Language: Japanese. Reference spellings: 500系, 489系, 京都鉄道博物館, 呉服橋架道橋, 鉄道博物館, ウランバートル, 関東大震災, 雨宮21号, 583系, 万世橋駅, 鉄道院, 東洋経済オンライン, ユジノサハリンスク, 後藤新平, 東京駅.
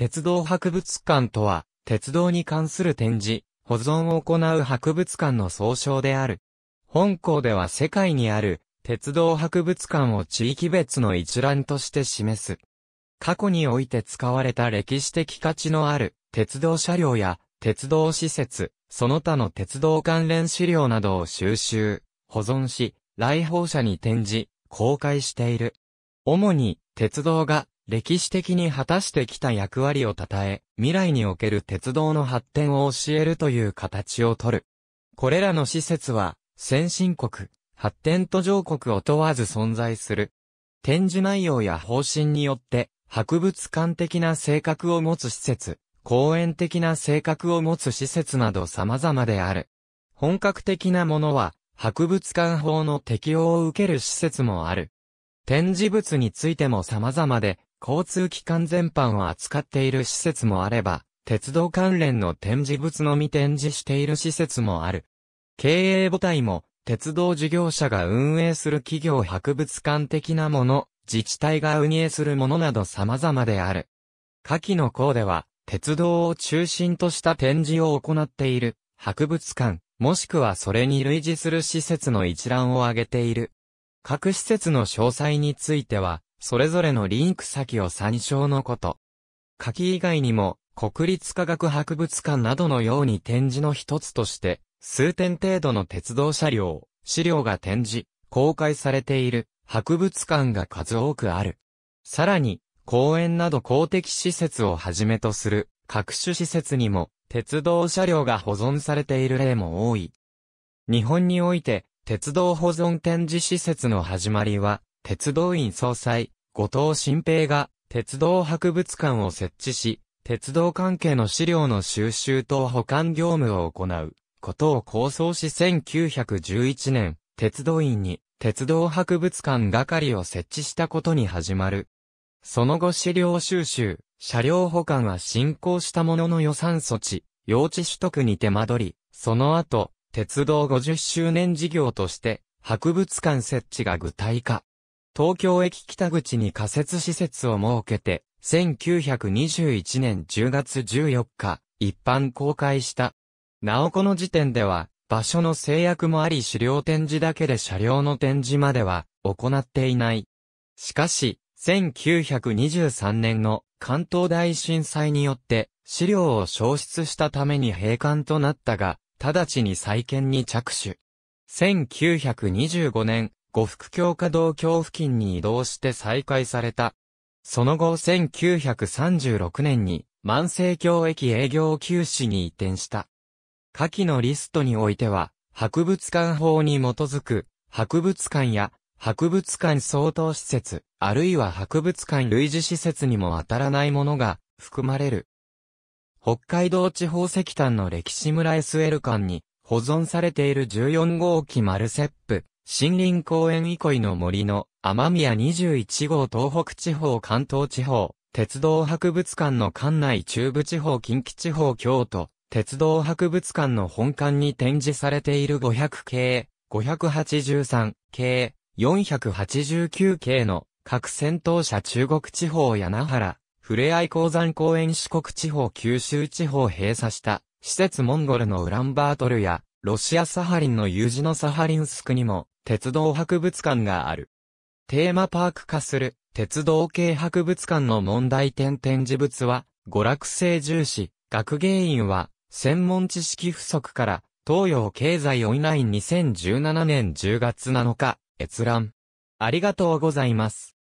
鉄道博物館とは、鉄道に関する展示、保存を行う博物館の総称である。本校では世界にある鉄道博物館を地域別の一覧として示す。過去において使われた歴史的価値のある鉄道車両や鉄道施設、その他の鉄道関連資料などを収集、保存し、来訪者に展示、公開している。主に鉄道が歴史的に果たしてきた役割を称え、未来における鉄道の発展を教えるという形をとる。これらの施設は、先進国、発展途上国を問わず存在する。展示内容や方針によって、博物館的な性格を持つ施設、公園的な性格を持つ施設など様々である。本格的なものは、博物館法の適用を受ける施設もある。展示物についても様々で、交通機関全般を扱っている施設もあれば、鉄道関連の展示物のみ展示している施設もある。経営母体も、鉄道事業者が運営する企業博物館的なもの、自治体が運営するものなど様々である。下記の項では、鉄道を中心とした展示を行っている、博物館、もしくはそれに類似する施設の一覧を挙げている。各施設の詳細については、それぞれのリンク先を参照のこと。下記以外にも、国立科学博物館などのように展示の一つとして、数点程度の鉄道車両、資料が展示、公開されている博物館が数多くある。さらに、公園など公的施設をはじめとする各種施設にも、鉄道車両が保存されている例も多い。日本において、鉄道保存展示施設の始まりは、鉄道院総裁、後藤新平が、鉄道博物館を設置し、鉄道関係の資料の収集と保管業務を行うことを構想し1911年、鉄道院に鉄道博物館係を設置したことに始まる。その後資料収集、車両保管は進行したものの予算措置、用地取得に手間取り、その後、鉄道50周年事業として、博物館設置が具体化。東京駅北口に仮設施設を設けて、1921年10月14日、一般公開した。なおこの時点では、場所の制約もあり資料展示だけで車両の展示までは行っていない。しかし、1923年の関東大震災によって、資料を消失したために閉館となったが、直ちに再建に着手。1925年、呉服橋下道橋付近に移動して再開された。その後1936年に万世橋駅営業休止に移転した。下記のリストにおいては、博物館法に基づく博物館や博物館相当施設、あるいは博物館類似施設にも当たらないものが含まれる。北海道地方石炭の歴史村 SL 館に保存されている14号機マルセップ。森林公園憩いの森の雨宮21号東北地方関東地方鉄道博物館の館内中部地方近畿地方京都鉄道博物館の本館に展示されている500系、583系、489系の各先頭車中国地方柳原、ふれあい鉱山公園四国地方九州地方閉鎖した施設モンゴルのウランバートルやロシアサハリンのユージノサハリンスクにも鉄道博物館がある。テーマパーク化する鉄道系博物館の問題点展示物は娯楽性重視、学芸員は専門知識不足から東洋経済オンライン2017年10月7日閲覧。ありがとうございます。